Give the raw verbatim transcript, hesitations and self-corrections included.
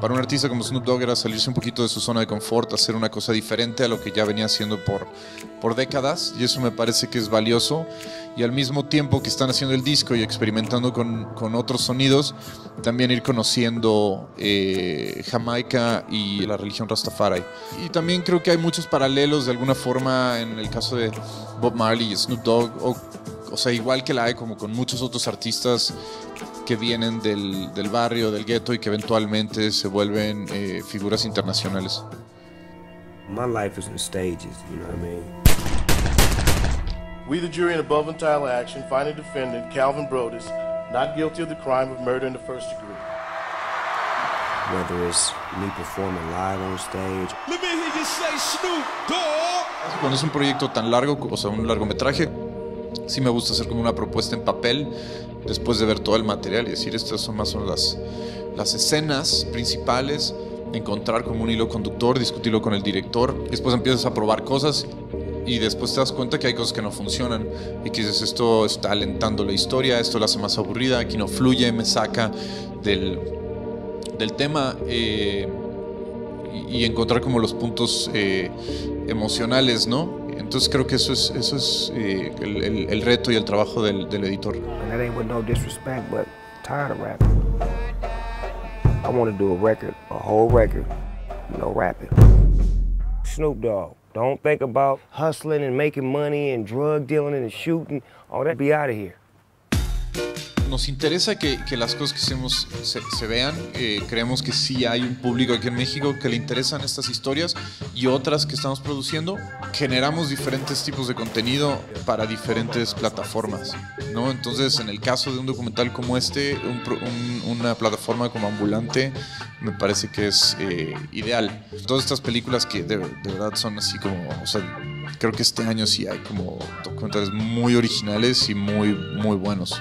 Para un artista como Snoop Dogg era salirse un poquito de su zona de confort, hacer una cosa diferente a lo que ya venía haciendo por, por décadas, y eso me parece que es valioso. Y al mismo tiempo que están haciendo el disco y experimentando con, con otros sonidos, también ir conociendo eh, Jamaica y la religión Rastafari. Y también creo que hay muchos paralelos de alguna forma en el caso de Bob Marley y Snoop Dogg, o, o sea, igual que la hay como con muchos otros artistas que vienen del, del barrio, del gueto, y que eventualmente se vuelven eh, figuras internacionales. My life is in stages, you know what I mean? We the jury in above entire action find a defendant, Calvin Brodus, not guilty of the crime of murder in the first degree. Whether it's me performing live on stage. Let me hear you say Snoop Dogg. Cuando es un proyecto tan largo, o sea, un largometraje, sí me gusta hacer como una propuesta en papel después de ver todo el material y decir, estas son más o menos las, las escenas principales, encontrar como un hilo conductor, discutirlo con el director. Después empiezas a probar cosas y después te das cuenta que hay cosas que no funcionan y que dices, esto está alentando la historia, esto la hace más aburrida, aquí no fluye, me saca del, del tema. Eh, y encontrar como los puntos eh, emocionales, ¿no? Entonces creo que eso es, eso es eh, el, el, el reto y el trabajo del, del editor. Snoop Dogg, don't think about hustling and making money and drug dealing and shooting. All that, be out of here. Nos interesa que, que las cosas que hacemos se, se vean. Eh, creemos que sí hay un público aquí en México que le interesan estas historias y otras que estamos produciendo. Generamos diferentes tipos de contenido para diferentes plataformas, ¿no? Entonces, en el caso de un documental como este, un, un, una plataforma como Ambulante me parece que es eh, ideal. Todas estas películas que de, de verdad son así como... O sea, creo que este año sí hay como documentales muy originales y muy, muy buenos.